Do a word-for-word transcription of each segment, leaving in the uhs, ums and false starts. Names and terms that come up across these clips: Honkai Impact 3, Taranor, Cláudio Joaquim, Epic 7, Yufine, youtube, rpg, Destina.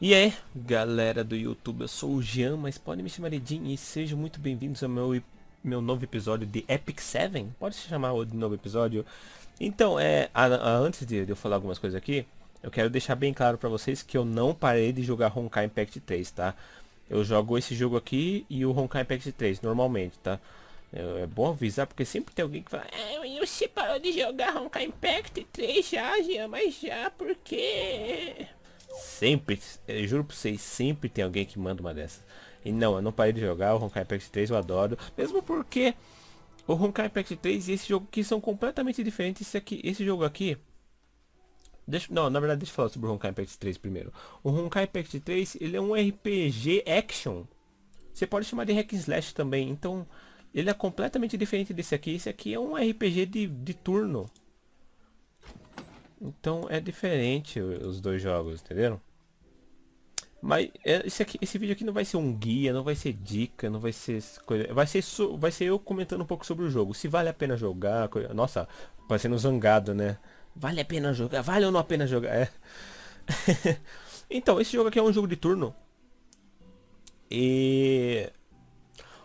E aí, galera do YouTube, eu sou o Jean, mas podem me chamar de Jin, e sejam muito bem-vindos ao meu, meu novo episódio de Epic sete, pode se chamar de novo episódio. Então, é, a, a, antes de eu falar algumas coisas aqui, eu quero deixar bem claro pra vocês que eu não parei de jogar Honkai Impact três, tá? Eu jogo esse jogo aqui e o Honkai Impact três, normalmente, tá? É bom avisar, porque sempre tem alguém que fala: é, você parou de jogar Honkai Impact três já, já, mas já, por quê? Sempre, eu juro pra vocês, sempre tem alguém que manda uma dessas. E não, eu não parei de jogar, o Honkai Impact três eu adoro. Mesmo porque o Honkai Impact três e esse jogo aqui são completamente diferentes. Esse, aqui, esse jogo aqui... Deixa, não, na verdade deixa eu falar sobre o Honkai Impact três primeiro. O Honkai Impact três, ele é um R P G action. Você pode chamar de hack and slash também, então... Ele é completamente diferente desse aqui. Esse aqui é um R P G de, de turno. Então é diferente os dois jogos, entenderam? Mas esse, aqui, esse vídeo aqui não vai ser um guia, não vai ser dica, não vai ser coisa. Vai ser, so, vai ser eu comentando um pouco sobre o jogo. Se vale a pena jogar. Coisa, nossa, parecendo zangado, né? Vale a pena jogar, vale ou não a pena jogar? É. Então, esse jogo aqui é um jogo de turno. E...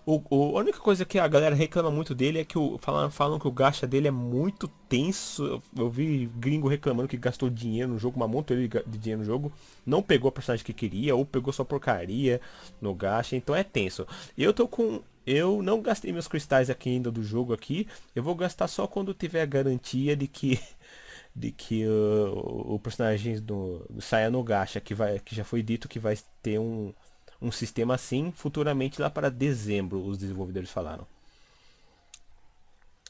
O, o, a única coisa que a galera reclama muito dele é que o, falam, falam que o gacha dele é muito tenso. Eu, eu vi gringo reclamando que gastou dinheiro no jogo, uma montanha de, de dinheiro no jogo. Não pegou a personagem que queria, ou pegou só porcaria no gacha, então é tenso. Eu tô com... Eu não gastei meus cristais aqui ainda do jogo aqui. Eu vou gastar só quando tiver a garantia de que... De que uh, o, o personagem do, do saia no gacha, que, vai, que já foi dito que vai ter um... Um sistema assim, futuramente lá para dezembro, os desenvolvedores falaram.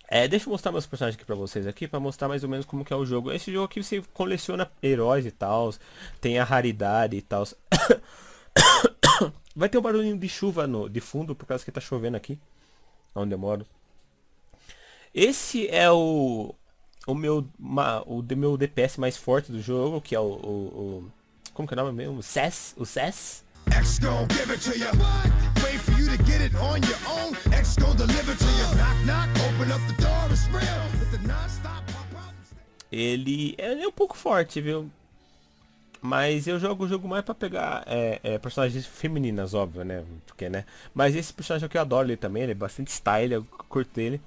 É, deixa eu mostrar meus personagens aqui para vocês aqui, para mostrar mais ou menos como que é o jogo. Esse jogo aqui você coleciona heróis e tal, tem a raridade e tal. Vai ter um barulhinho de chuva no, de fundo, por causa que tá chovendo aqui, onde eu moro. Esse é o, o, meu, ma, o meu D P S mais forte do jogo, que é o... o, o como que é o nome mesmo? O S E S. O S E S. X gon' give it to you. Wait for you to get it on your own. X gon' deliver to you. Knock knock, open up the door, it's real. With the non-stop problems. Ele é um pouco forte, viu? Mas eu jogo o jogo mais pra pegar é, é, personagens femininas, óbvio, né? Porque, né? Mas esse personagem aqui eu adoro ele também, ele é bastante style, eu curto ele.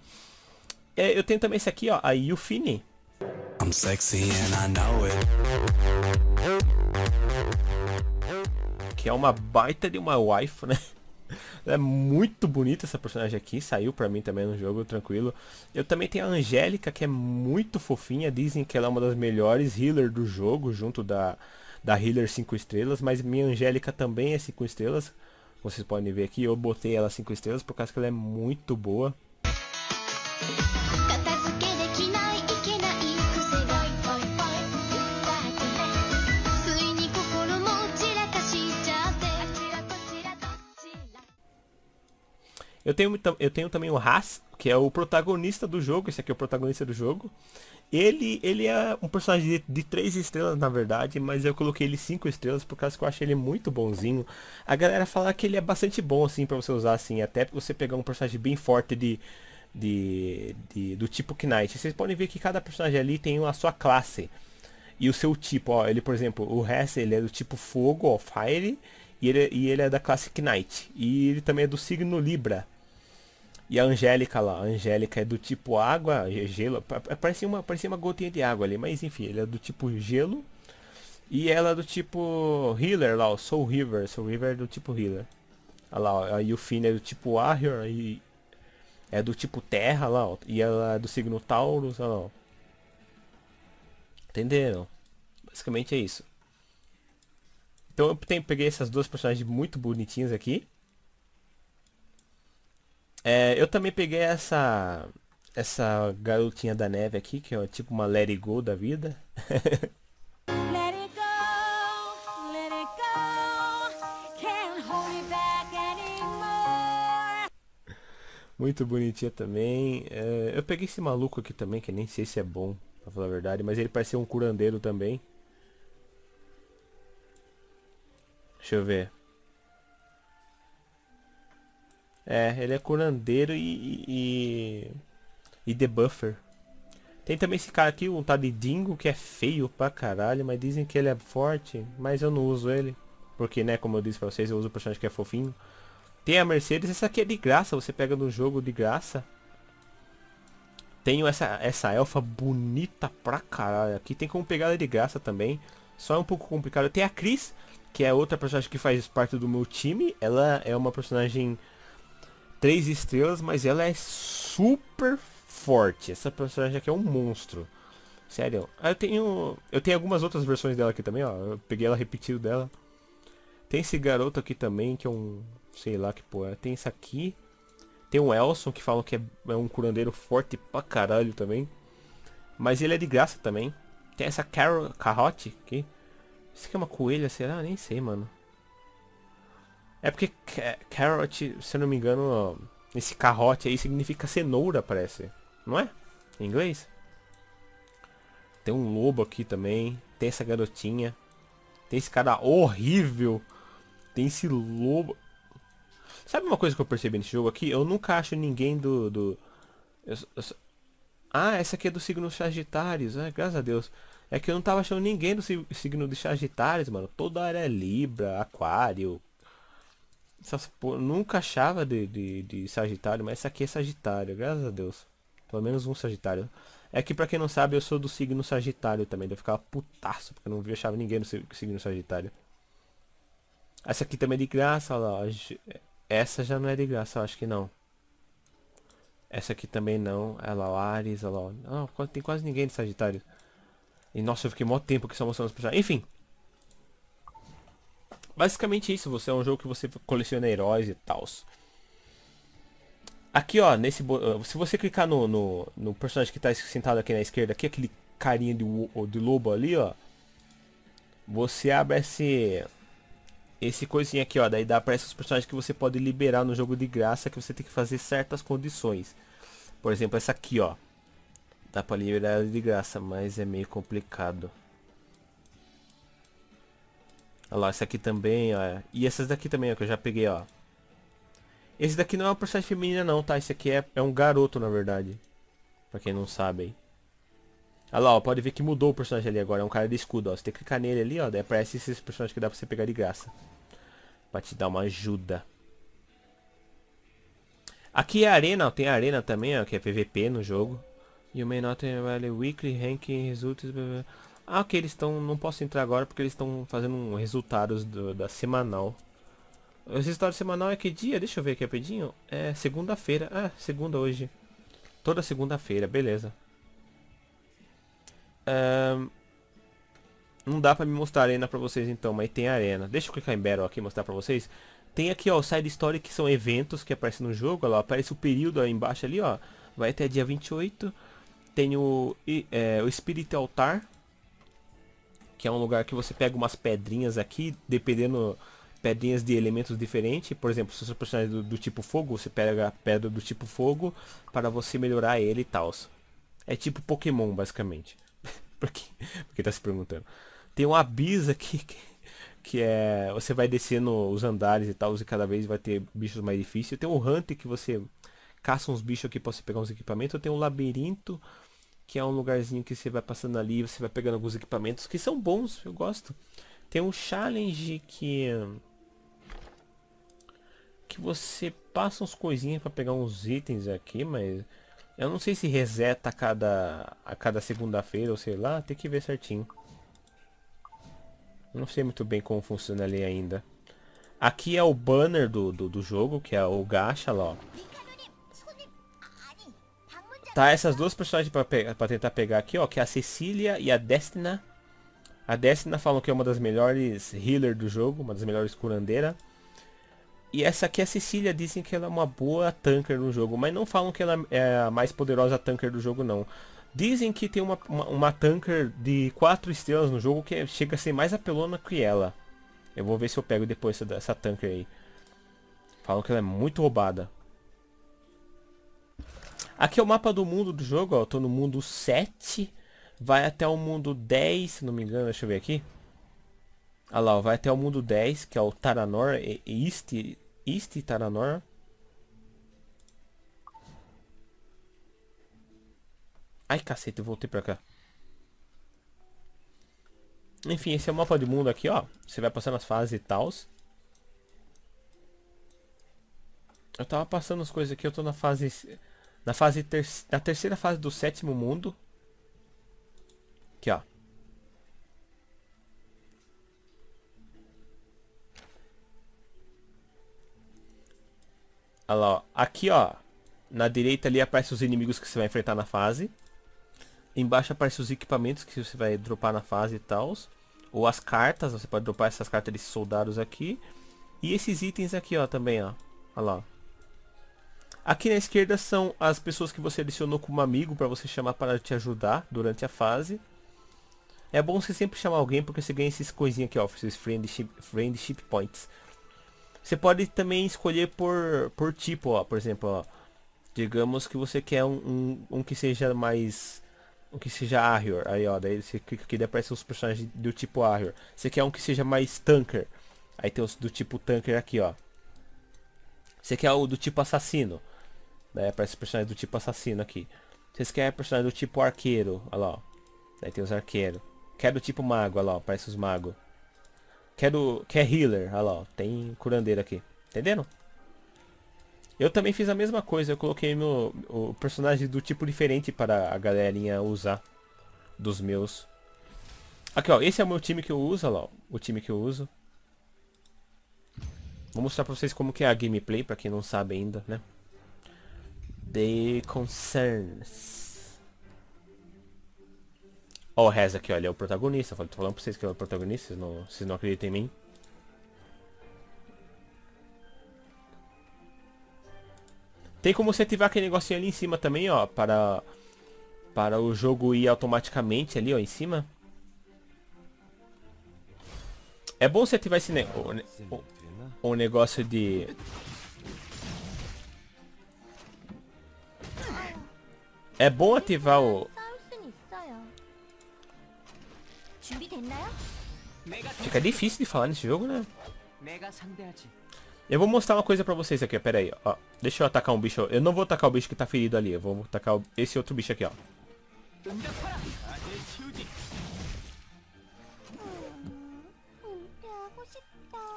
É, eu tenho também esse aqui, ó, a Yufine. I'm sexy and I know it. Que é uma baita de uma waifu, né? Ela é muito bonita, essa personagem aqui. Saiu pra mim também no jogo, tranquilo. Eu também tenho a Angélica, que é muito fofinha. Dizem que ela é uma das melhores healer do jogo, junto da, da healer cinco estrelas. Mas minha Angélica também é cinco estrelas. Vocês podem ver aqui, eu botei ela cinco estrelas por causa que ela é muito boa. Eu tenho, eu tenho também o Haas, que é o protagonista do jogo. Esse aqui é o protagonista do jogo. Ele, ele é um personagem de, de três estrelas, na verdade. Mas eu coloquei ele cinco estrelas, por causa que eu acho ele muito bonzinho. A galera fala que ele é bastante bom, assim, pra você usar, assim. Até você pegar um personagem bem forte de, de, de, do tipo Knight. Vocês podem ver que cada personagem ali tem a sua classe e o seu tipo, ó. Ele, por exemplo, o Haas, ele é do tipo Fogo, ó, Fire. E ele, e ele é da classe Knight. E ele também é do signo Libra. E a Angélica lá, a Angélica é do tipo água, gelo, parecia uma, parecia uma gotinha de água ali, mas enfim, ele é do tipo gelo. E ela é do tipo healer lá, o Soul River, Soul River é do tipo healer. Olha lá, ó, a Yufine é do tipo warrior, e é do tipo terra lá, ó, e ela é do signo Taurus, olha lá, ó. Entenderam? Basicamente é isso. Então eu tenho, peguei essas duas personagens muito bonitinhas aqui. É, eu também peguei essa essa garotinha da neve aqui, que é tipo uma Let It Go da vida. Let it go, let it go. Can't hold me back anymore. Muito bonitinha também. É, eu peguei esse maluco aqui também, que nem sei se é bom, pra falar a verdade, mas ele parece ser um curandeiro também. Deixa eu ver. É, ele é curandeiro e, e, e debuffer. Tem também esse cara aqui, um tal de Dingo, que é feio pra caralho, mas dizem que ele é forte, mas eu não uso ele. Porque, né, como eu disse pra vocês, eu uso o personagem que é fofinho. Tem a Mercedes, essa aqui é de graça, você pega no jogo de graça. Tenho essa, essa elfa bonita pra caralho. Aqui tem como pegar ela de graça também. Só é um pouco complicado. Tem a Cris, que é outra personagem que faz parte do meu time. Ela é uma personagem três estrelas, mas ela é super forte. Essa personagem aqui é um monstro. Sério. Eu tenho, eu tenho algumas outras versões dela aqui também, ó. Eu peguei ela repetido dela. Tem esse garoto aqui também, que é um... sei lá que porra. Tem isso aqui. Tem um Elson, que falam que é um curandeiro forte pra caralho também. Mas ele é de graça também. Tem essa Carol, Carrote aqui. Isso aqui é uma coelha, será? Nem sei, mano. É porque Carrot, se eu não me engano, esse Carrote aí significa cenoura, parece. Não é? Em inglês. Tem um lobo aqui também. Tem essa garotinha. Tem esse cara horrível. Tem esse lobo... Sabe uma coisa que eu percebi nesse jogo aqui? Eu nunca acho ninguém do... do... Eu, eu... Ah, essa aqui é do signo Sagitários. Ah, graças a Deus. É que eu não tava achando ninguém do signo de Sagitários, mano. Toda área é Libra, Aquário. Essas por... Nunca achava de, de, de Sagitário, mas essa aqui é Sagitário, graças a Deus. Pelo menos um Sagitário. É que pra quem não sabe, eu sou do signo Sagitário também. Eu ficava putaço, porque eu não achava ninguém do signo Sagitário. Essa aqui também é de graça, olha lá. Ó. Essa já não é de graça, eu acho que não. Essa aqui também não. Olha lá, o Ares, olha lá. Não, tem quase ninguém de Sagitário. E nossa, eu fiquei mó tempo que só mostrando os personagens. Enfim. Basicamente isso, você é um jogo que você coleciona heróis e tal. Aqui, ó, nesse... Se você clicar no, no, no personagem que tá sentado aqui na esquerda, aqui, aquele carinha de, de lobo ali, ó. Você abre esse... Esse coisinha aqui, ó, daí dá para esses personagens que você pode liberar no jogo de graça, que você tem que fazer certas condições. Por exemplo, essa aqui, ó. Dá para liberar ela de graça, mas é meio complicado. Olha lá, essa aqui também, ó. E essas daqui também, ó, que eu já peguei, ó. Esse daqui não é uma personagem feminina não, tá? Esse aqui é, é um garoto, na verdade. Pra quem não sabe aí. Olha lá, ó, pode ver que mudou o personagem ali agora, é um cara de escudo, ó. Você tem que clicar nele ali, ó, daí aparece esses personagens que dá pra você pegar de graça. Pra te dar uma ajuda. Aqui é a arena, ó. Tem a arena também, ó, que é P V P no jogo. You may not have a weekly ranking results... Ah, ok, eles estão... Não posso entrar agora porque eles estão fazendo um resultados do, da semanal. O resultado semanal é que dia? Deixa eu ver aqui rapidinho. É segunda-feira. Ah, segunda hoje. Toda segunda-feira, beleza. Um, não dá pra me mostrar a arena pra vocês então, mas tem a arena. Deixa eu clicar em Battle aqui e mostrar pra vocês. Tem aqui, ó, o Side Story, que são eventos que aparecem no jogo, ó lá, aparece o período aí embaixo ali, ó. Vai até dia vinte e oito. Tem o, é, o Spirit Altar, que é um lugar que você pega umas pedrinhas aqui, dependendo, pedrinhas de elementos diferentes. Por exemplo, se o seu personagem é do, do tipo fogo, você pega a pedra do tipo fogo para você melhorar ele e tal. É tipo Pokémon, basicamente. Porque, porque tá se perguntando. Tem um abismo aqui que, que é... Você vai descendo os andares e tal, e cada vez vai ter bichos mais difíceis. Tem um Hunter, que você caça uns bichos aqui pra você pegar uns equipamentos. Tem um labirinto, que é um lugarzinho que você vai passando ali, você vai pegando alguns equipamentos que são bons, eu gosto. Tem um challenge que... Que você passa uns coisinhas pra pegar uns itens aqui, mas... Eu não sei se reseta a cada, a cada segunda-feira ou sei lá, tem que ver certinho. Não sei muito bem como funciona ali ainda. Aqui é o banner do, do, do jogo, que é o gacha lá, ó. Tá, essas duas personagens pra, pe pra tentar pegar aqui, ó, que é a Cecília e a Destina. A Destina falam que é uma das melhores healer do jogo, uma das melhores curandeira. E essa aqui é a Cecília, dizem que ela é uma boa tanker no jogo, mas não falam que ela é a mais poderosa tanker do jogo não. Dizem que tem uma, uma, uma tanker de quatro estrelas no jogo que chega a ser mais apelona que ela. Eu vou ver se eu pego depois essa, essa tanker aí. Falam que ela é muito roubada. Aqui é o mapa do mundo do jogo, ó. Eu tô no mundo sete, vai até o mundo dez, se não me engano, deixa eu ver aqui. Olha lá, ó, vai até o mundo dez, que é o Taranor, East... East Taranor. Ai, cacete, eu voltei pra cá. Enfim, esse é o mapa de mundo aqui, ó. Você vai passando as fases e tals. Eu tava passando as coisas aqui, eu tô na fase... Na fase ter, na terceira fase do sétimo mundo. Aqui, ó. Olha lá, ó. Aqui, ó. Na direita ali aparece os inimigos que você vai enfrentar na fase. Embaixo aparece os equipamentos que você vai dropar na fase e tal. Ou as cartas, você pode dropar essas cartas de soldados aqui. E esses itens aqui, ó, também, ó. Olha lá. Aqui na esquerda são as pessoas que você adicionou como amigo para você chamar para te ajudar durante a fase. É bom você sempre chamar alguém porque você ganha esses coisinhas aqui, ó, esses friendship, friendship points. Você pode também escolher por, por tipo, ó, por exemplo, ó, digamos que você quer um, um, um que seja mais... Um que seja Warrior, aí ó, daí você clica aqui e aparece os personagens do tipo Warrior. Você quer um que seja mais Tanker, aí tem os do tipo Tanker aqui, ó. Você quer o do tipo Assassino, daí aparece os personagens do tipo Assassino aqui. Vocês querem personagem do tipo Arqueiro, olha lá, ó. Daí tem os Arqueiros. Quer do tipo Mago, olha lá, ó, aparece os Magos. Quer do... Quer Healer, olha lá, ó, tem Curandeiro aqui, entenderam? Eu também fiz a mesma coisa, eu coloquei meu, o personagem do tipo diferente para a galerinha usar dos meus. Aqui, ó, esse é o meu time que eu uso, olha lá, ó, o time que eu uso. Vou mostrar pra vocês como que é a gameplay, pra quem não sabe ainda, né? The Concerns. Ó, o Rez aqui, ó, ele é o protagonista, eu tô falando pra vocês que ele é o protagonista, vocês não, vocês não acreditam em mim. Tem como você ativar aquele negocinho ali em cima também, ó, para, para o jogo ir automaticamente ali, ó, em cima. É bom você ativar esse ne o, o, o negócio de... É bom ativar o... Fica difícil de falar nesse jogo, né? Eu vou mostrar uma coisa pra vocês aqui, ó. Pera aí, ó. Deixa eu atacar um bicho. Eu não vou atacar o bicho que tá ferido ali. Eu vou atacar esse outro bicho aqui, ó.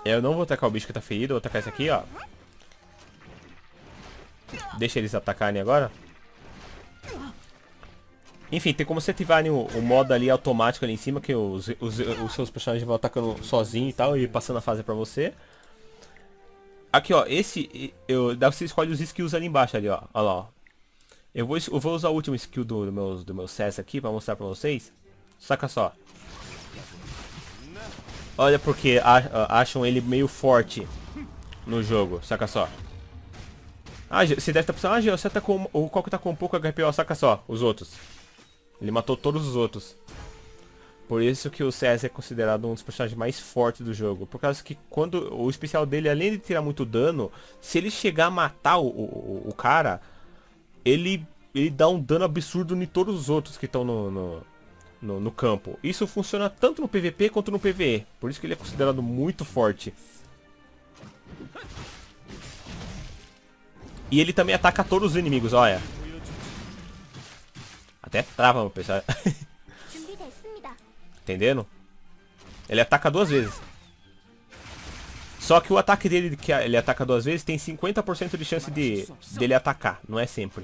Eu não vou atacar o bicho que tá ferido. Eu vou atacar esse aqui, ó. Deixa eles atacarem agora. Enfim, tem como você ativarem o, o modo ali automático ali em cima. Que os, os, os seus personagens vão atacando sozinho e tal. E passando a fase pra você. Aqui, ó, esse, eu, você escolhe os skills ali embaixo, ali, ó, olha lá, ó. Eu vou, eu vou usar o último skill do, do meu, do meu C S aqui pra mostrar pra vocês. Saca só. Olha porque acham ele meio forte no jogo, saca só. Ah, você deve estar pensando, ah, Gio, você tá com, o Coco tá com um pouco H P, ó, saca só, os outros. Ele matou todos os outros. Por isso que o C S é considerado um dos personagens mais fortes do jogo. Por causa que quando o especial dele, além de tirar muito dano, se ele chegar a matar o, o, o cara, ele, ele dá um dano absurdo em todos os outros que estão no, no, no, no campo. Isso funciona tanto no P V P quanto no P V E. Por isso que ele é considerado muito forte. E ele também ataca todos os inimigos, olha. Até trava, meu pessoal. Entendendo? Ele ataca duas vezes. Só que o ataque dele, que ele ataca duas vezes, tem cinquenta por cento de chance de, dele atacar. Não é sempre.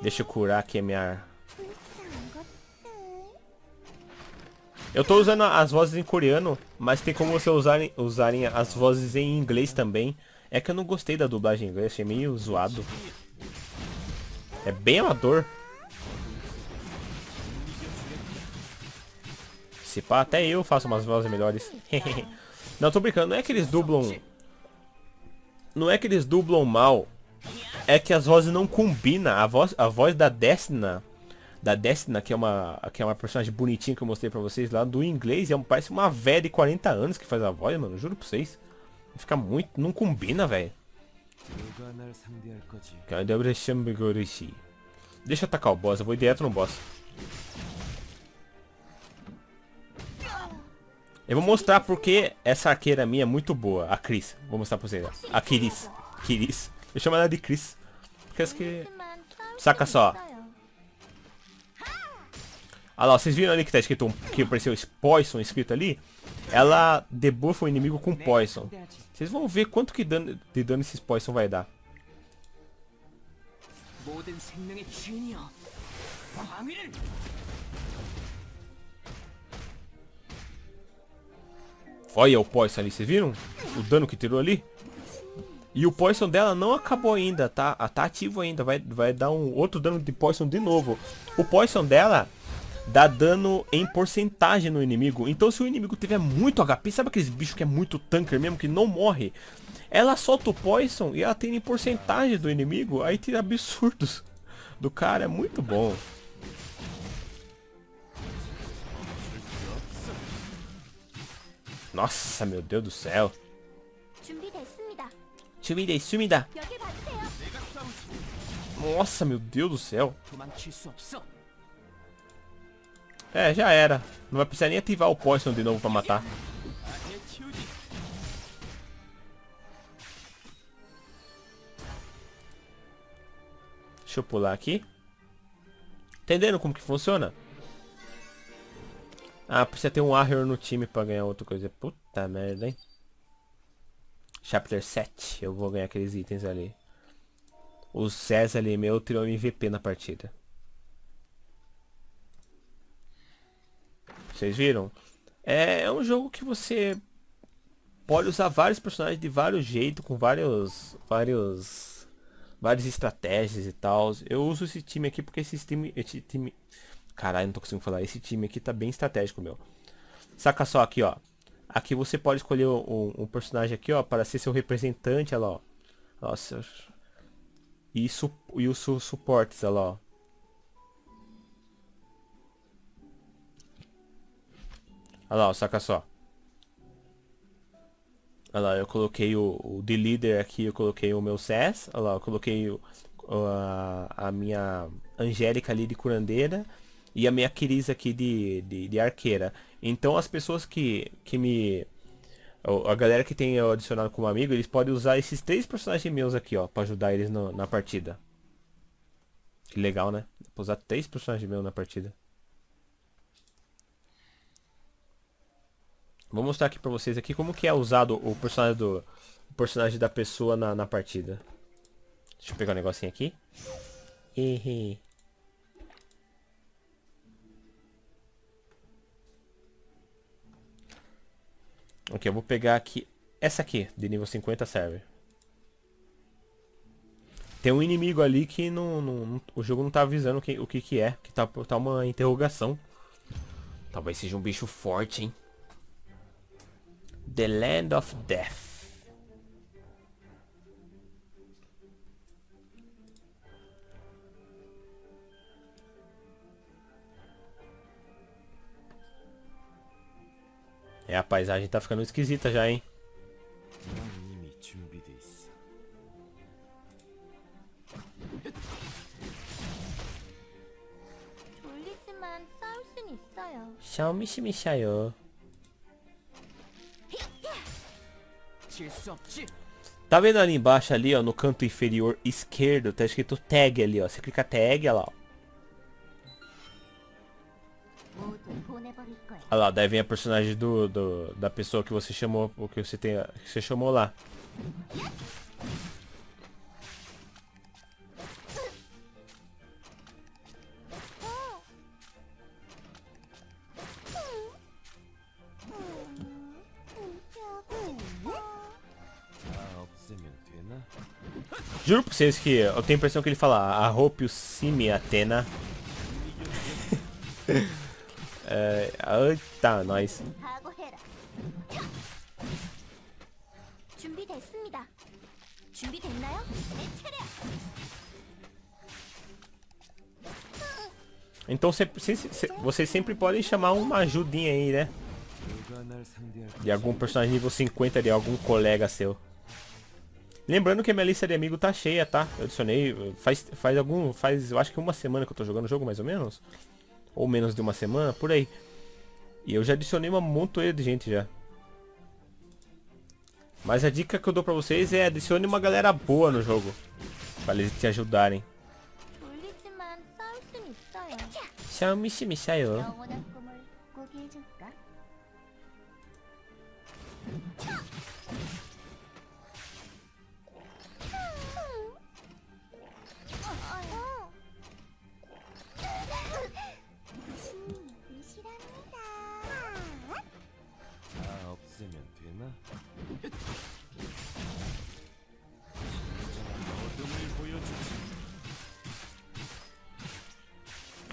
Deixa eu curar aqui a minha... Eu tô usando as vozes em coreano, mas tem como vocês usarem, usarem as vozes em inglês também. É que eu não gostei da dublagem em inglês, achei meio zoado. É bem amador. Se pá, até eu faço umas vozes melhores. Não, tô brincando. Não é que eles dublam... Não é que eles dublam mal. É que as vozes não combinam. A voz, a voz da Destina... Da Destina, que é uma, que é uma personagem bonitinha que eu mostrei pra vocês lá. Do inglês, é um, parece uma velha de quarenta anos que faz a voz, mano. Juro pra vocês. Fica muito... Não combina, velho. Deixa eu atacar o boss, eu vou direto no boss. Eu vou mostrar porque essa arqueira minha é muito boa, a Chris. Vou mostrar pra vocês, a Chris. Chris. Eu chamo ela de Chris. Porque essa que... Saca só. Ah lá, vocês viram ali que tá escrito um, que apareceu Poison escrito ali? Ela debuffa o inimigo com Poison. Vocês vão ver quanto que dano, de dano esses Poison vai dar. Olha o Poison ali, vocês viram? O dano que tirou ali. E o Poison dela não acabou ainda, tá? Tá ativo ainda, vai, vai dar um outro dano de Poison de novo. O Poison dela dá dano em porcentagem no inimigo. Então se o inimigo tiver muito H P, sabe aqueles bichos que é muito tanker mesmo, que não morre? Ela solta o Poison e ela tem em porcentagem do inimigo, aí tira absurdos do cara, é muito bom. Nossa, meu Deus do céu. Nossa, meu Deus do céu. É, já era. Não vai precisar nem ativar o Poison de novo pra matar. Deixa eu pular aqui. Entenderam como que funciona? Ah, precisa ter um Warrior no time pra ganhar outra coisa. Puta merda, hein? Chapter sete. Eu vou ganhar aqueles itens ali. O César ali meu tirou M V P na partida. Vocês viram? É, é um jogo que você pode usar vários personagens de vários jeitos, com vários, vários, várias estratégias e tal. Eu uso esse time aqui porque esse time, esse time, caralho, não tô conseguindo falar. Esse time aqui tá bem estratégico, meu. Saca só aqui, ó. Aqui você pode escolher um, um personagem aqui, ó, para ser seu representante, olha lá, ó. Nossa. E, su e os su suportes, olha lá, ó. Olha lá, ó, saca só. Olha lá, eu coloquei o, o The Leader aqui, eu coloquei o meu Cess. Olha lá, eu coloquei o, a, a minha Angélica ali de curandeira. E a minha Kiris aqui de, de, de arqueira. Então as pessoas que, que me... A galera que tem eu adicionado como amigo, eles podem usar esses três personagens meus aqui, ó. Pra ajudar eles no, na partida. Que legal, né? Vou usar três personagens meus na partida. Vou mostrar aqui pra vocês aqui como que é usado o personagem, do, o personagem da pessoa na, na partida. Deixa eu pegar um negocinho aqui. Hehe. Ok, eu vou pegar aqui. Essa aqui, de nível cinquenta serve. Tem um inimigo ali que não, não, o jogo não tá avisando que, o que que é. Que tá, tá uma interrogação. Talvez seja um bicho forte, hein? The Land of Death. É, a paisagem tá ficando esquisita já, hein? Xiaomi shimishaiou. Tá vendo ali embaixo ali, ó, no canto inferior esquerdo, tá escrito tag ali, ó. Você clica tag, olha lá, ó. Olha lá, daí vem a personagem do, do, da pessoa que você chamou, o que você tem, que você chamou lá. Juro pra vocês que eu tenho a impressão que ele fala a Hope Simi Atena. é, tá, nós. Então se, se, se, vocês sempre podem chamar uma ajudinha aí, né? De algum personagem nível cinquenta de algum colega seu. Lembrando que a minha lista de amigos tá cheia, tá? Eu adicionei, faz, faz algum, faz, eu acho que uma semana que eu tô jogando o jogo, mais ou menos. Ou menos de uma semana, por aí. E eu já adicionei uma montoeira de gente já. Mas a dica que eu dou pra vocês é adicione uma galera boa no jogo. Pra eles te ajudarem. Xiaomi se me saiu.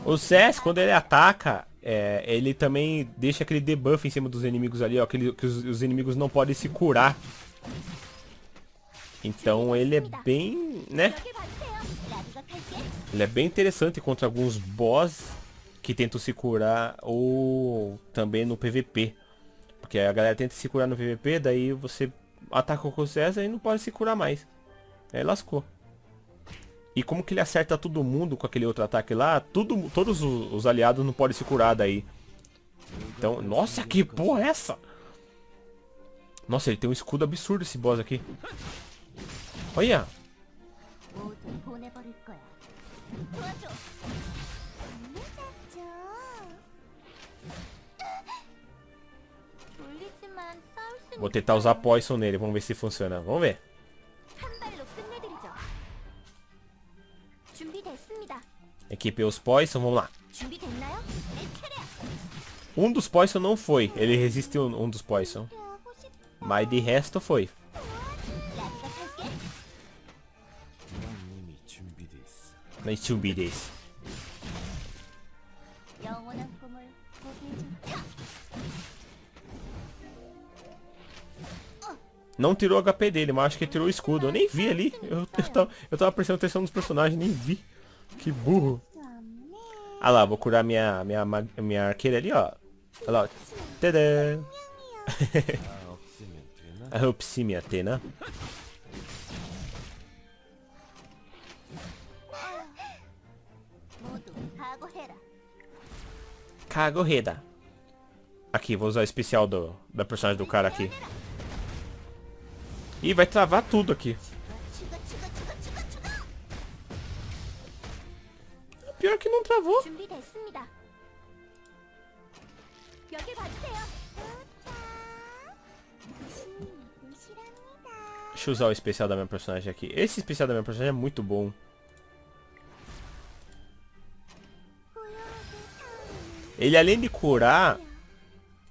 O C S, quando ele ataca, é, ele também deixa aquele debuff em cima dos inimigos ali, ó, aquele, que os, os inimigos não podem se curar. Então ele é bem, né? Ele é bem interessante contra alguns boss que tentam se curar ou também no P V P. Porque a galera tenta se curar no P V P, daí você ataca com o C S e não pode se curar mais. Aí lascou. E como que ele acerta todo mundo com aquele outro ataque lá, tudo, todos os, os aliados não podem se curar daí. Então, nossa, que porra é essa? Nossa, ele tem um escudo absurdo esse boss aqui. Olha! Vou tentar usar poison nele, vamos ver se funciona. Vamos ver. Equipei os poison, vamos lá. Um dos poison não foi. Ele resistiu um dos poison. Mas de resto foi. Não tirou o H P dele, mas acho que tirou o escudo. Eu nem vi ali. Eu, eu, tava, eu tava prestando atenção nos personagens, nem vi. Que burro. Ah lá, vou curar minha, minha, minha arqueira ali, ó. Olha lá. Tadã. A Opsime Atena. Kagoreda. Aqui, vou usar o especial do, da personagem do cara aqui. Ih, vai travar tudo aqui. Pior que não travou. Deixa eu usar o especial da minha personagem aqui. Esse especial da minha personagem é muito bom. Ele além de curar,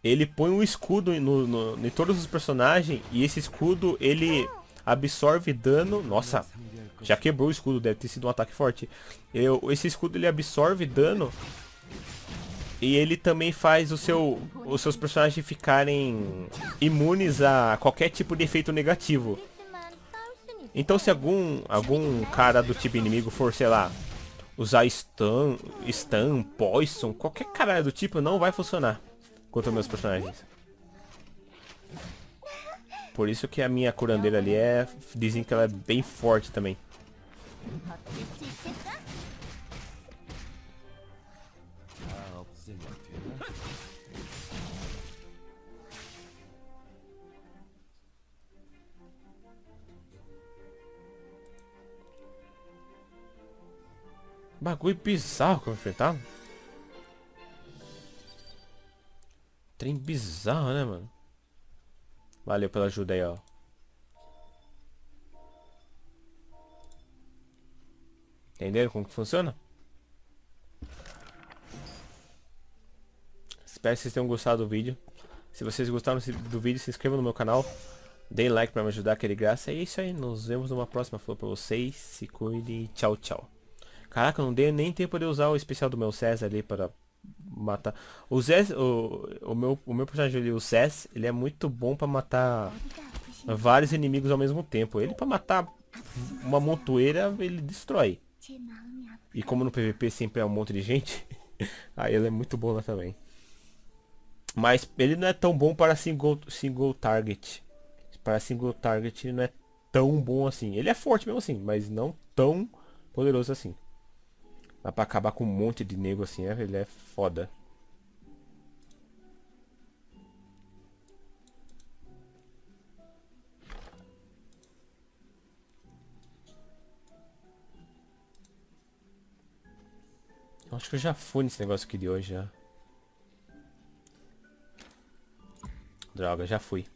ele põe um escudo no, no, em todos os personagens. E esse escudo, ele absorve dano. Nossa, já quebrou o escudo, deve ter sido um ataque forte. Eu, esse escudo ele absorve dano. E ele também faz o seu, os seus personagens ficarem imunes a qualquer tipo de efeito negativo. Então se algum, algum cara do tipo inimigo for, sei lá, usar stun, stun, poison, qualquer caralho do tipo, não vai funcionar contra meus personagens. Por isso que a minha curandeira ali é... Dizem que ela é bem forte também. Bagulho bizarro que eu enfrentava. Trem bizarro, né, mano? Valeu pela ajuda aí, ó. Entenderam como que funciona? Espero que vocês tenham gostado do vídeo. Se vocês gostaram do vídeo, se inscrevam no meu canal. Deem like pra me ajudar, que é de graça. É isso aí, nos vemos numa próxima. Falou pra vocês, se cuidem e tchau, tchau. Caraca, não dei nem tempo de usar o especial do meu César ali para... matar o Zez, o, o meu o meu personagem ali, o Zez, ele é muito bom para matar vários inimigos ao mesmo tempo. Ele para matar uma montoeira ele destrói. E como no P V P sempre é um monte de gente, aí ele é muito bom lá também. Mas ele não é tão bom para single single target. Para single target ele não é tão bom assim. Ele é forte mesmo assim, mas não tão poderoso assim. Dá pra acabar com um monte de nego assim, é? Ele é foda. Acho que eu já fui nesse negócio aqui de hoje, já. Droga, já fui.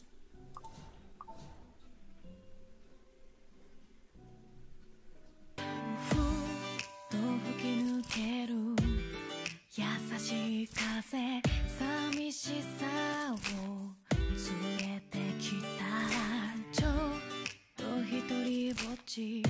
She